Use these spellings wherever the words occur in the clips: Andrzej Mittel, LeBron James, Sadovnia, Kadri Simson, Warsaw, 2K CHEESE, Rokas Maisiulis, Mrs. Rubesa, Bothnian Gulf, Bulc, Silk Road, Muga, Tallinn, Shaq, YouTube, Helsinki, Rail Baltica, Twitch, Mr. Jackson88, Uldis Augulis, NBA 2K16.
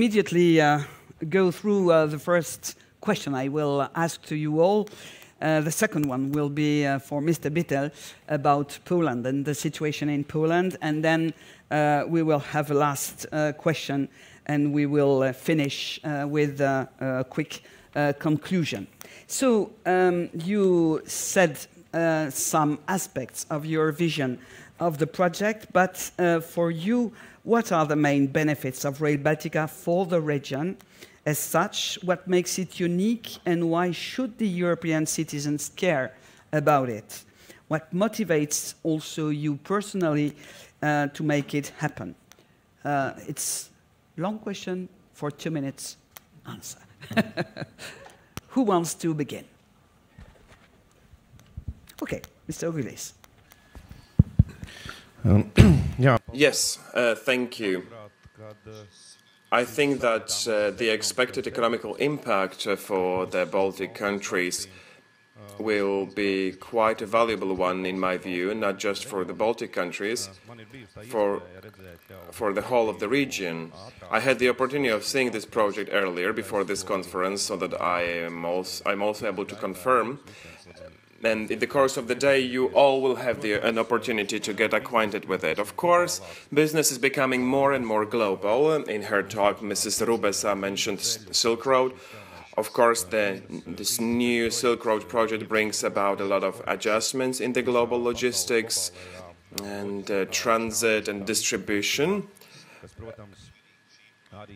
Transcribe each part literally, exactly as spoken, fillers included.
immediately uh, go through uh, the first question I will ask to you all. Uh, the second one will be uh, for Mister Mittel about Poland and the situation in Poland. And then uh, we will have a last uh, question, and we will uh, finish uh, with uh, a quick uh, conclusion. So um, you said uh, some aspects of your vision of the project, but uh, for you, what are the main benefits of Rail Baltica for the region? As such, what makes it unique, and why should the European citizens care about it? What motivates also you personally uh, to make it happen? Uh, it's a long question for two minutes answer. Who wants to begin? Okay, Mister Augulis. Um, yeah. Yes, uh, thank you. I think that uh, the expected economical impact for the Baltic countries will be quite a valuable one, in my view, and not just for the Baltic countries, for, for the whole of the region. I had the opportunity of seeing this project earlier, before this conference, so that I am also, I'm also able to confirm. And in the course of the day, you all will have the, an opportunity to get acquainted with it. Of course, business is becoming more and more global. In her talk, Missus Rubesa mentioned Silk Road. Of course, the, this new Silk Road project brings about a lot of adjustments in the global logistics and uh, transit and distribution.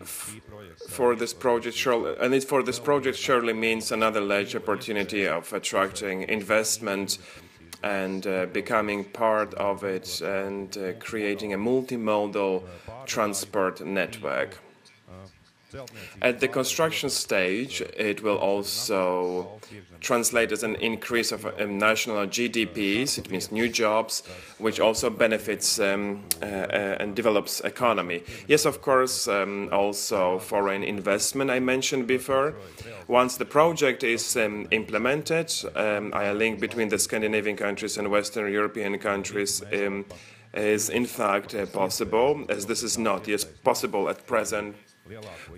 F for this project, surely, and it for this project surely means another large opportunity of attracting investment and uh, becoming part of it and uh, creating a multimodal transport network. At the construction stage, it will also translate as an increase of um, national G D Ps, it means new jobs, which also benefits um, uh, uh, and develops economy. Yes, of course, um, also foreign investment I mentioned before. Once the project is um, implemented, um, a link between the Scandinavian countries and Western European countries um, is in fact uh, possible, as this is not yet possible at present.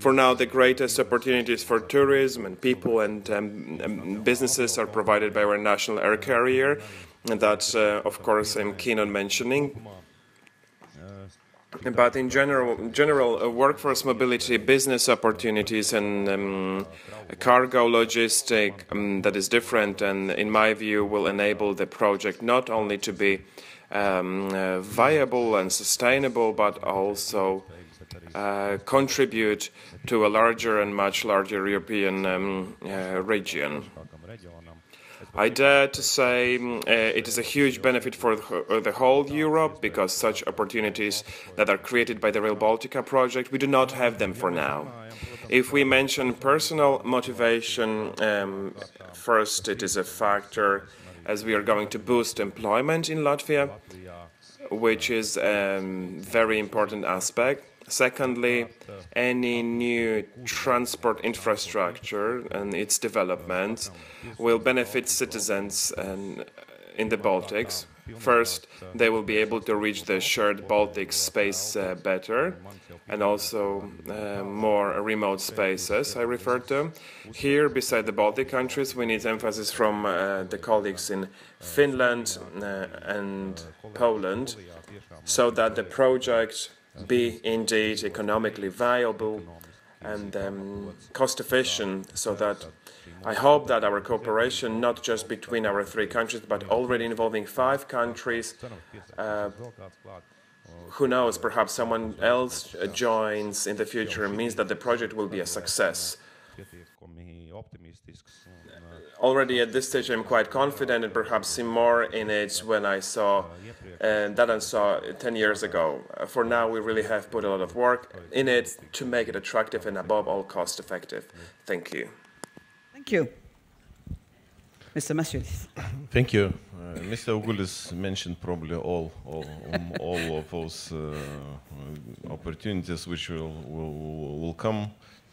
For now, the greatest opportunities for tourism and people and um, um, businesses are provided by our national air carrier, and that, uh, of course, I'm keen on mentioning. But in general, general uh, workforce mobility, business opportunities, and um, cargo logistics um, that is different, and in my view, will enable the project not only to be um, uh, viable and sustainable, but also Uh, contribute to a larger and much larger European um, uh, region. I dare to say uh, it is a huge benefit for the whole Europe, because such opportunities that are created by the Rail Baltica project, we do not have them for now. If we mention personal motivation, um, first it is a factor as we are going to boost employment in Latvia, which is a um, very important aspect. Secondly, any new transport infrastructure and its development will benefit citizens and in the Baltics. First, they will be able to reach the shared Baltic space uh, better, and also uh, more remote spaces I referred to. Here, beside the Baltic countries, we need emphasis from uh, the colleagues in Finland uh, and Poland, so that the project be indeed economically viable and um, cost-efficient, so that I hope that our cooperation, not just between our three countries, but already involving five countries, uh, who knows, perhaps someone else joins in the future, means that the project will be a success. Already at this stage I'm quite confident, and perhaps see more in it when I saw uh, that I saw ten years ago. For now, we really have put a lot of work in it to make it attractive and above all cost effective. Thank you. Thank you. Mister Maisiulis. Thank you. Uh, Mister Augulis mentioned probably all, all, all of those uh, opportunities which will, will, will come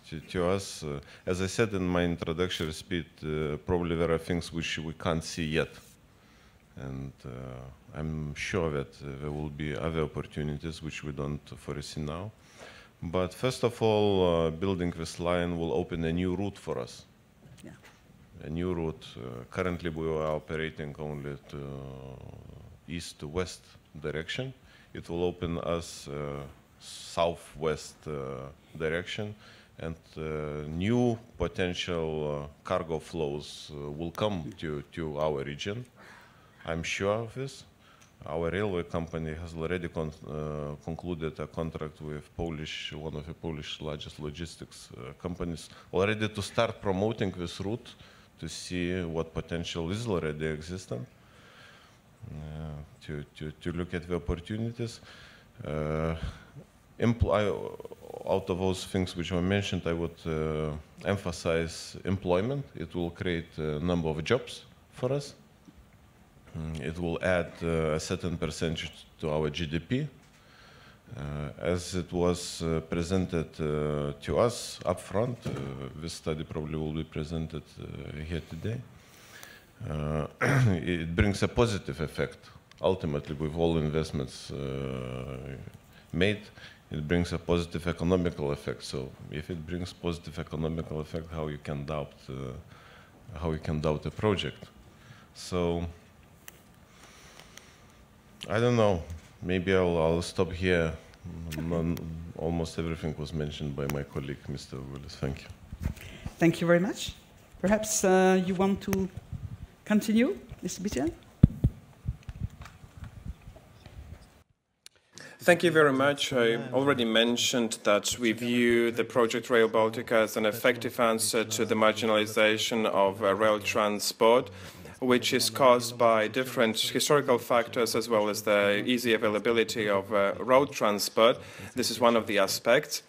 To, to us. Uh, as I said in my introductory speech, uh, probably there are things which we can't see yet, and uh, I'm sure that uh, there will be other opportunities which we don't foresee now. But first of all, uh, building this line will open a new route for us. Yeah. A new route. Uh, currently, we are operating only to east to west direction. It will open us uh, southwest uh, direction, and uh, new potential uh, cargo flows uh, will come to to our region. I'm sure of this. Our railway company has already con uh, concluded a contract with Polish, one of the Polish largest logistics uh, companies, already to start promoting this route to see what potential is already existent, uh, to, to, to look at the opportunities. Uh, out of those things which I mentioned, I would uh, emphasize employment. It will create a number of jobs for us. It will add uh, a certain percentage to our G D P. Uh, as it was uh, presented uh, to us up front, uh, this study probably will be presented uh, here today. Uh, it brings a positive effect. Ultimately, with all investments uh, made, it brings a positive economical effect. So if it brings positive economical effect, how you can doubt, uh, how you can doubt a project? So, I don't know. Maybe I'll, I'll stop here. None, almost everything was mentioned by my colleague, Mister Willis. Thank you. Thank you very much. Perhaps uh, you want to continue, Mister Mittel? Thank you very much. I already mentioned that we view the project Rail Baltica as an effective answer to the marginalization of uh, rail transport, which is caused by different historical factors as well as the easy availability of uh, road transport. This is one of the aspects.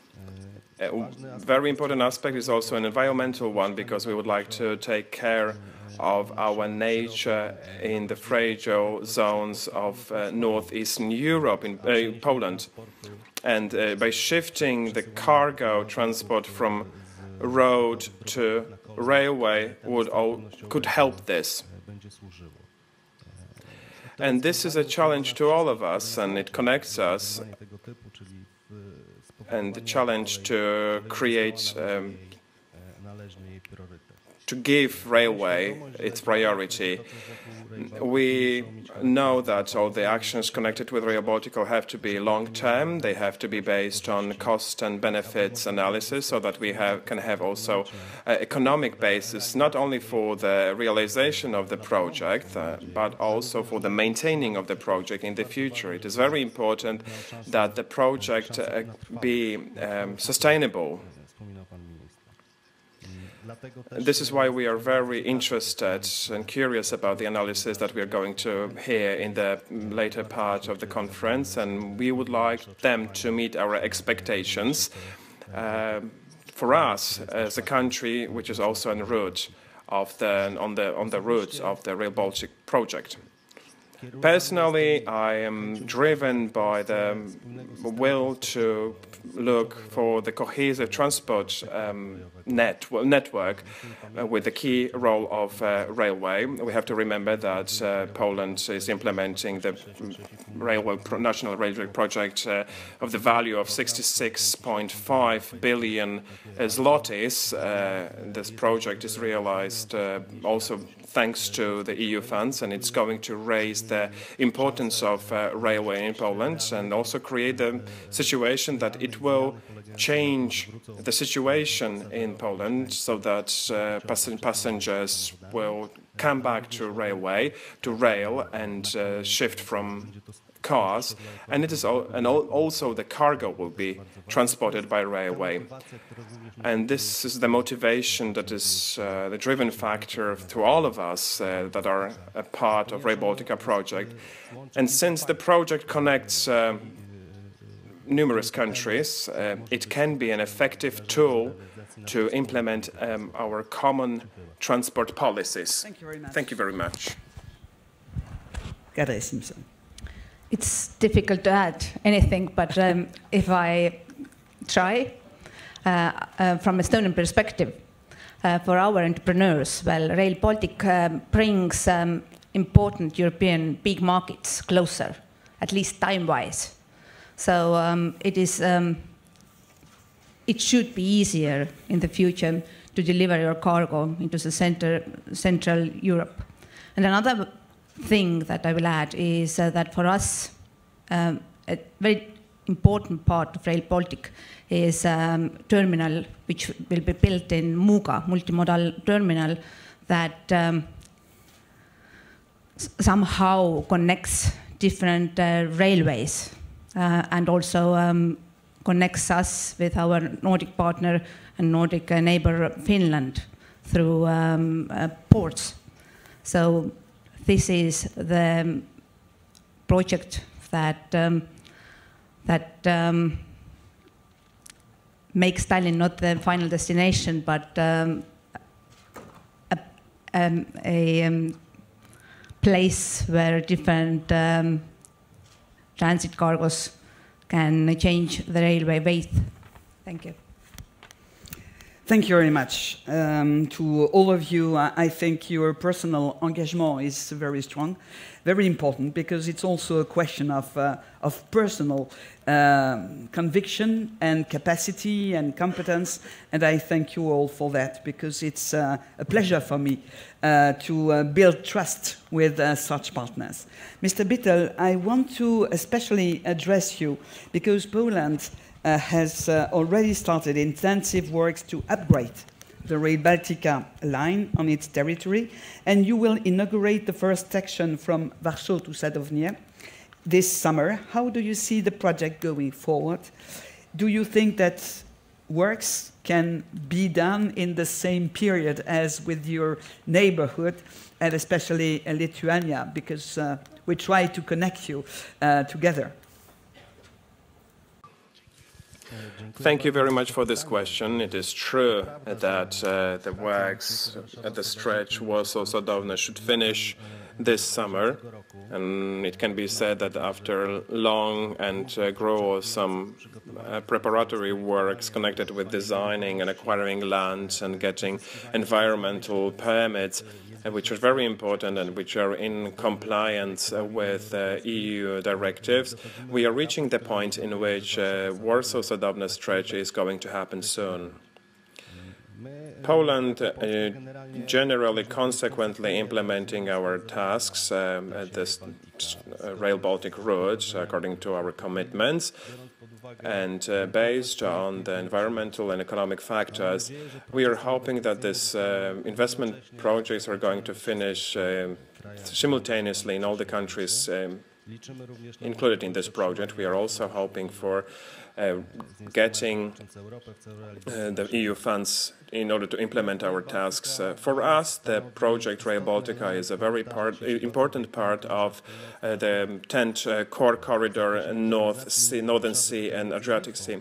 A very important aspect is also an environmental one, because we would like to take care of our nature in the fragile zones of uh, northeastern Europe, in uh, Poland. And uh, by shifting the cargo transport from road to railway would all, could help this. And this is a challenge to all of us, and it connects us, and the challenge to create, um, to give railway its priority. We know that all the actions connected with Rail Baltica have to be long-term. They have to be based on cost and benefits analysis, so that we have, can have also an economic basis, not only for the realization of the project, uh, but also for the maintaining of the project in the future. It is very important that the project uh, be um, sustainable. This is why we are very interested and curious about the analysis that we are going to hear in the later part of the conference, and we would like them to meet our expectations uh, for us as a country which is also en route of the, on, the, on the route of the Rail Baltic project. Personally, I am driven by the will to look for the cohesive transport um, net, well, network uh, with the key role of uh, railway. We have to remember that uh, Poland is implementing the railway pro national railway project uh, of the value of sixty-six point five billion zlotys. Uh, this project is realized uh, also thanks to the E U funds, and it's going to raise the importance of uh, railway in Poland, and also create the situation that it will change the situation in Poland, so that uh, pass passengers will come back to railway, to rail, and uh, shift from cars, and it is all, and all, also the cargo will be transported by railway. And this is the motivation that is uh, the driven factor to all of us uh, that are a part of Rail Baltica project. And since the project connects uh, numerous countries, uh, it can be an effective tool to implement um, our common transport policies. Thank you very much. Thank you very much. Kadri Simson. It's difficult to add anything, but um, if I try, uh, uh, from Estonian perspective, uh, for our entrepreneurs, well, Rail Baltic um, brings um, important European big markets closer, at least time-wise. So um, it is um, it should be easier in the future to deliver your cargo into the center, Central Europe. And another thing that I will add is uh, that for us, um, a very important part of Rail Baltic is a um, terminal which will be built in Muga, multimodal terminal, that um, somehow connects different uh, railways uh, and also um, connects us with our Nordic partner and Nordic uh, neighbor Finland through um, uh, ports. So this is the project that um, that um, makes Tallinn not the final destination, but um, a, um, a um, place where different um, transit cargos can change the railway weight. Thank you. Thank you very much um, to all of you. I think your personal engagement is very strong, very important, because it's also a question of, uh, of personal um, conviction and capacity and competence, and I thank you all for that, because it's uh, a pleasure for me uh, to uh, build trust with uh, such partners. Mister Mittel, I want to especially address you, because Poland Uh, has uh, already started intensive works to upgrade the Rail Baltica line on its territory, and you will inaugurate the first section from Warsaw to Sadovnia this summer. How do you see the project going forward? Do you think that works can be done in the same period as with your neighborhood, and especially in Lithuania, because uh, we try to connect you uh, together? Thank you very much for this question. It is true that uh, the works at the stretch Warsaw-Sadovnia should finish this summer, and it can be said that after long and uh, gruesome uh, preparatory works connected with designing and acquiring land and getting environmental permits, which are very important and which are in compliance with uh, E U directives, we are reaching the point in which uh, Warsaw-Sadovnia stretch is going to happen soon. Poland uh, generally consequently implementing our tasks um, at this uh, Rail Baltic route according to our commitments, and uh, based on the environmental and economic factors, we are hoping that these uh, investment projects are going to finish uh, simultaneously in all the countries um, included in this project. We are also hoping for uh, getting uh, the E U funds in order to implement our tasks. Uh, for us, the project Rail Baltica is a very part, important part of uh, the tenth uh, core corridor, North Sea, Northern Sea and Adriatic Sea.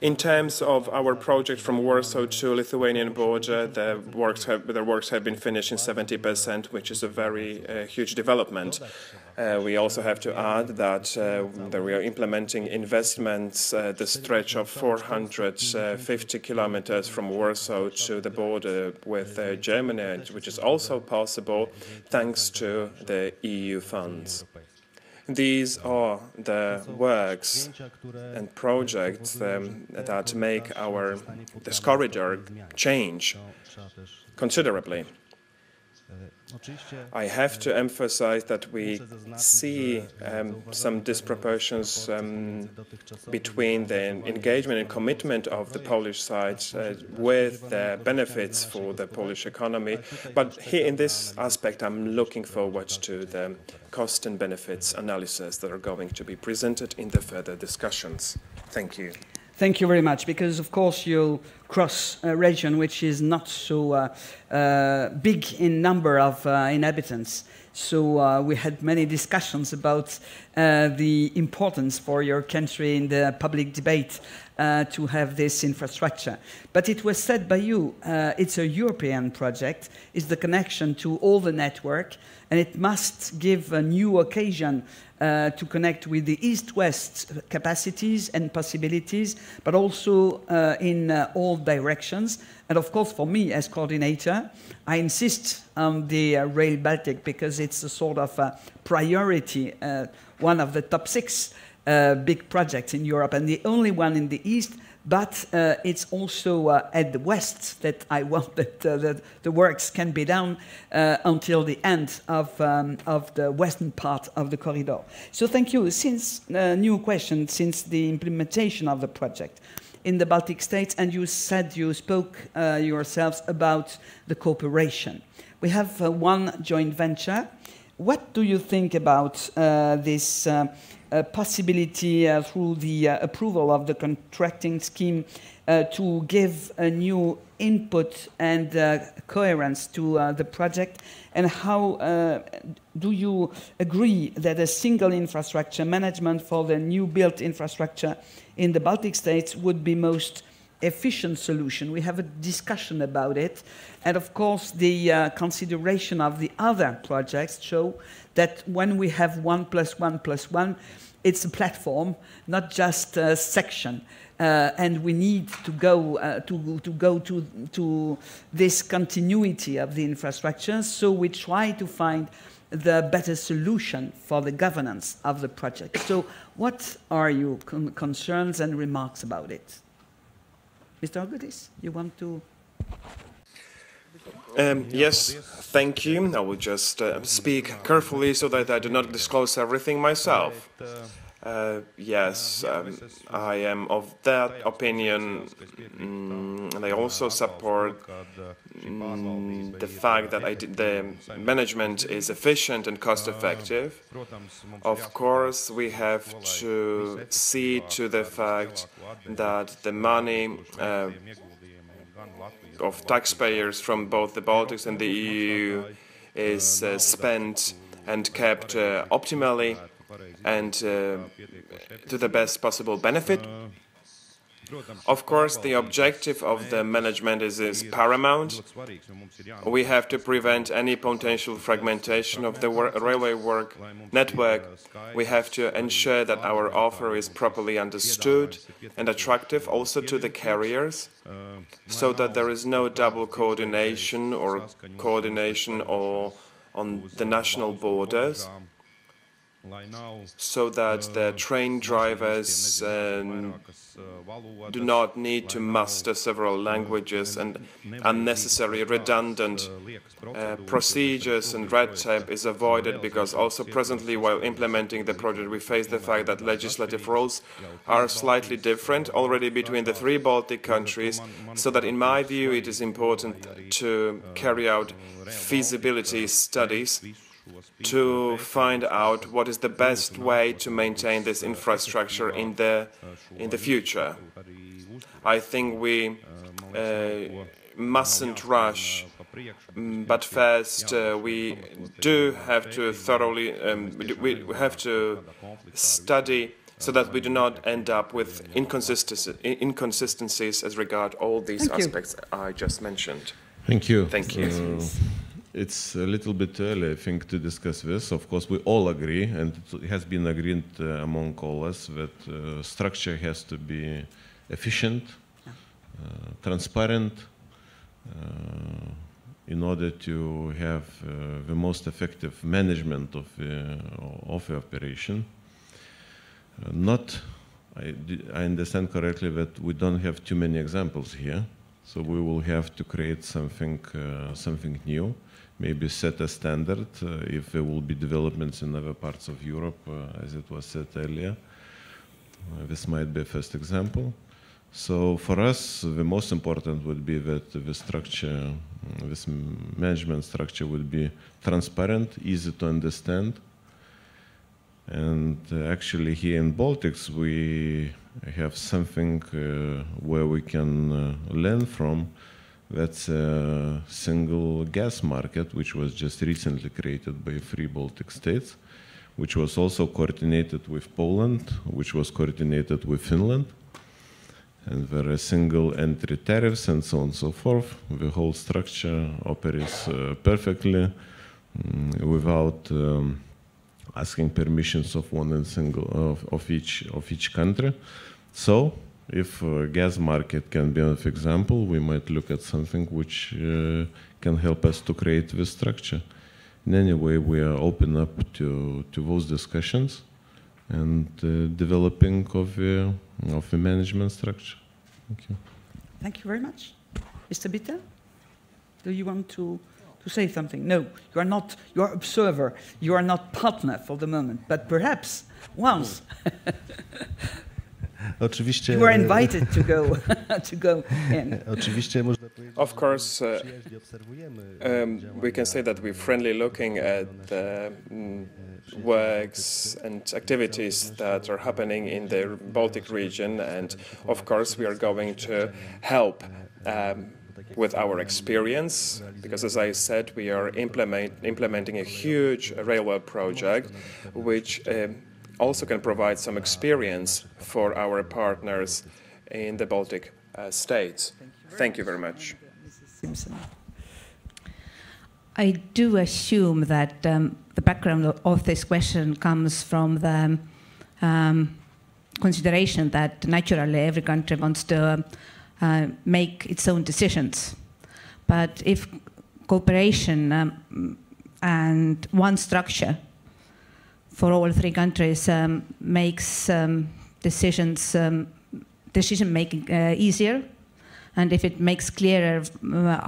In terms of our project from Warsaw to Lithuanian border, the works have, the works have been finished in seventy percent, which is a very uh, huge development. Uh, we also have to add that, uh, that we are implementing investments uh, the stretch of four hundred fifty kilometers from Warsaw to the border with uh, Germany, which is also possible thanks to the E U funds. These are the works and projects um, that make our this corridor change considerably. I have to emphasize that we see um, some disproportions um, between the engagement and commitment of the Polish side uh, with the benefits for the Polish economy, but here in this aspect I'm looking forward to the cost and benefits analysis that are going to be presented in the further discussions. Thank you. Thank you very much, because of course you'll cross a region which is not so uh, uh, big in number of uh, inhabitants. So uh, we had many discussions about uh, the importance for your country in the public debate uh, to have this infrastructure. But it was said by you, uh, it's a European project, it's the connection to all the network, and it must give a new occasion Uh, to connect with the East-West capacities and possibilities, but also uh, in uh, all directions. And of course, for me as coordinator, I insist on the uh, Rail Baltic because it's a sort of a priority, uh, one of the top six uh, big projects in Europe, and the only one in the East, but uh, it's also uh, at the West that I want that, uh, that the works can be done uh, until the end of, um, of the western part of the corridor. So thank you. Since uh, new question, since the implementation of the project in the Baltic states, and you said you spoke uh, yourselves about the cooperation. We have uh, one joint venture. What do you think about uh, this uh, uh, possibility uh, through the uh, approval of the contracting scheme uh, to give a new input and uh, coherence to uh, the project? And how uh, do you agree that a single infrastructure management for the new built infrastructure in the Baltic states would be most efficient solution? We have a discussion about it, and of course the uh, consideration of the other projects show that when we have one plus one plus one, it's a platform, not just a section, uh, and we need to go uh, to to go to to this continuity of the infrastructure. So we try to find the better solution for the governance of the project. So what are your con concerns and remarks about it? Mister Augulis, you want to? Um, yes, thank you. I will just uh, speak carefully so that I do not disclose everything myself. Uh, yes, um, I am of that opinion, mm, and I also support mm, the fact that I did, the management is efficient and cost-effective. Of course, we have to see to the fact that the money uh, of taxpayers from both the Baltics and the E U is uh, spent and kept uh, optimally and uh, to the best possible benefit. Of course, the objective of the management is, is paramount. We have to prevent any potential fragmentation of the wor railway work network. We have to ensure that our offer is properly understood and attractive also to the carriers, so that there is no double coordination or coordination or on the national borders, so that the train drivers uh, do not need to master several languages, and unnecessary, redundant uh, procedures and red tape is avoided, because also presently while implementing the project we face the fact that legislative roles are slightly different already between the three Baltic countries, so that in my view it is important to carry out feasibility studies to find out what is the best way to maintain this infrastructure in the in the future. I think we uh, mustn't rush, but first uh, we do have to thoroughly um, we have to study, so that we do not end up with inconsistencies, inconsistencies as regard all these Thank aspects you. I just mentioned. Thank you. Thank you. Uh, It's a little bit early, I think, to discuss this. Of course, we all agree, and it has been agreed uh, among all us that uh, structure has to be efficient, uh, transparent, uh, in order to have uh, the most effective management of the, of the operation. Uh, not, I, I understand correctly that we don't have too many examples here, so we will have to create something, uh, something new. Maybe set a standard uh, if there will be developments in other parts of Europe, uh, as it was said earlier. Uh, this might be a first example. So for us, the most important would be that the structure, this management structure would be transparent, easy to understand. And uh, actually here in Baltics, we have something uh, where we can uh, learn from. That's a single gas market, which was just recently created by three Baltic states, which was also coordinated with Poland, which was coordinated with Finland. And there are single entry tariffs and so on and so forth. The whole structure operates uh, perfectly um, without um, asking permissions of one and single of, of each of each country. So if a gas market can be an example, we might look at something which uh, can help us to create this structure. In any way, we are open up to, to those discussions. and uh, developing of, uh, of a management structure. Thank you. Thank you very much. Mister Bitter, do you want to, to say something? No, you are not, you are observer, you are not partner for the moment, but perhaps once. Oczywiście, you are invited to go, to go in. Of course, uh, um, we can say that we're friendly looking at the um, works and activities that are happening in the Baltic region, and of course we are going to help um, with our experience, because as I said, we are implement, implementing a huge railway project, which um, also can provide some experience for our partners in the Baltic uh, states. Thank you very much. I do assume that um, the background of this question comes from the um, consideration that naturally every country wants to uh, make its own decisions. But if cooperation um, and one structure for all three countries um, makes um, decisions, um, decision making uh, easier, and if it makes clearer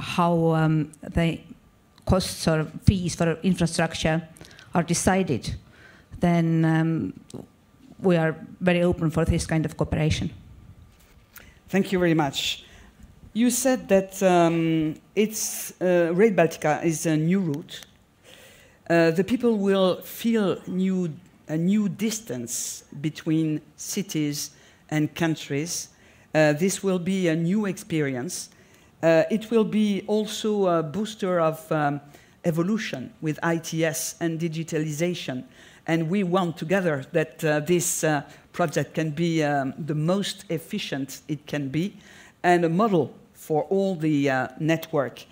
how um, the costs or fees for infrastructure are decided, then um, we are very open for this kind of cooperation. Thank you very much. You said that um, it's uh, Rail Baltica is a new route. Uh, the people will feel new, a new distance between cities and countries. Uh, this will be a new experience. Uh, it will be also a booster of um, evolution with I T S and digitalization. And we want together that uh, this uh, project can be um, the most efficient it can be, and a model for all the uh, network.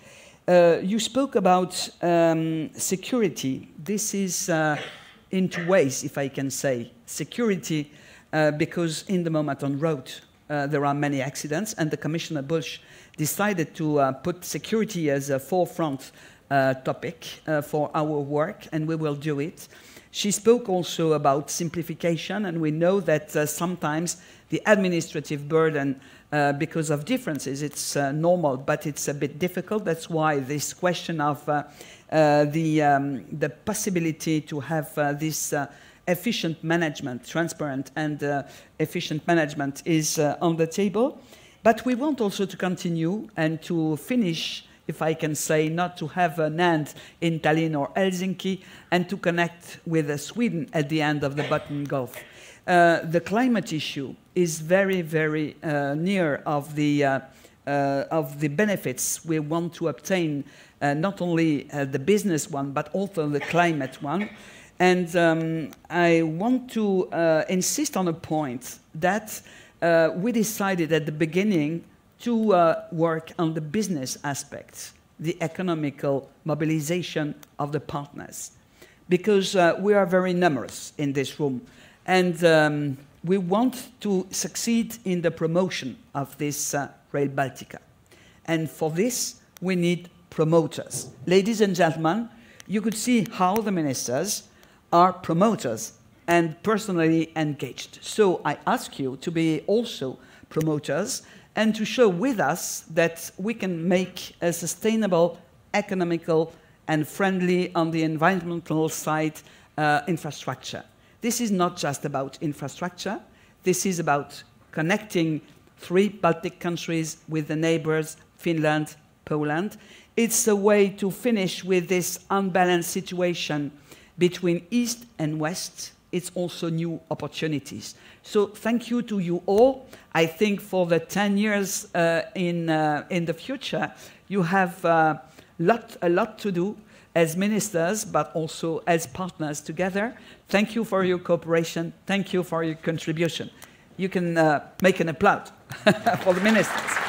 Uh, you spoke about um, security. This is uh, in two ways, if I can say. Security, uh, because in the moment on road, uh, there are many accidents, and the Commissioner Bulc decided to uh, put security as a forefront uh, topic uh, for our work, and we will do it. She spoke also about simplification, and we know that uh, sometimes the administrative burden, uh, because of differences, it's uh, normal, but it's a bit difficult. That's why this question of uh, uh, the, um, the possibility to have uh, this uh, efficient management, transparent and uh, efficient management is uh, on the table. But we want also to continue and to finish, if I can say, not to have an end in Tallinn or Helsinki, and to connect with uh, Sweden at the end of the Bothnian Gulf. Uh, the climate issue is very, very uh, near of the, uh, uh, of the benefits we want to obtain, uh, not only uh, the business one, but also the climate one. And um, I want to uh, insist on a point that uh, we decided at the beginning to uh, work on the business aspects, the economical mobilization of the partners, because uh, we are very numerous in this room. And um, we want to succeed in the promotion of this uh, Rail Baltica. And for this, we need promoters. Ladies and gentlemen, you could see how the ministers are promoters and personally engaged. So I ask you to be also promoters and to show with us that we can make a sustainable, economical, and friendly on the environmental side uh, infrastructure. This is not just about infrastructure. This is about connecting three Baltic countries with the neighbors, Finland, Poland. It's a way to finish with this unbalanced situation between East and West. It's also new opportunities. So thank you to you all. I think for the ten years uh, in, uh, in the future, you have uh, lot, a lot to do as ministers, but also as partners together. Thank you for your cooperation. Thank you for your contribution. You can uh, make an applaud for the ministers.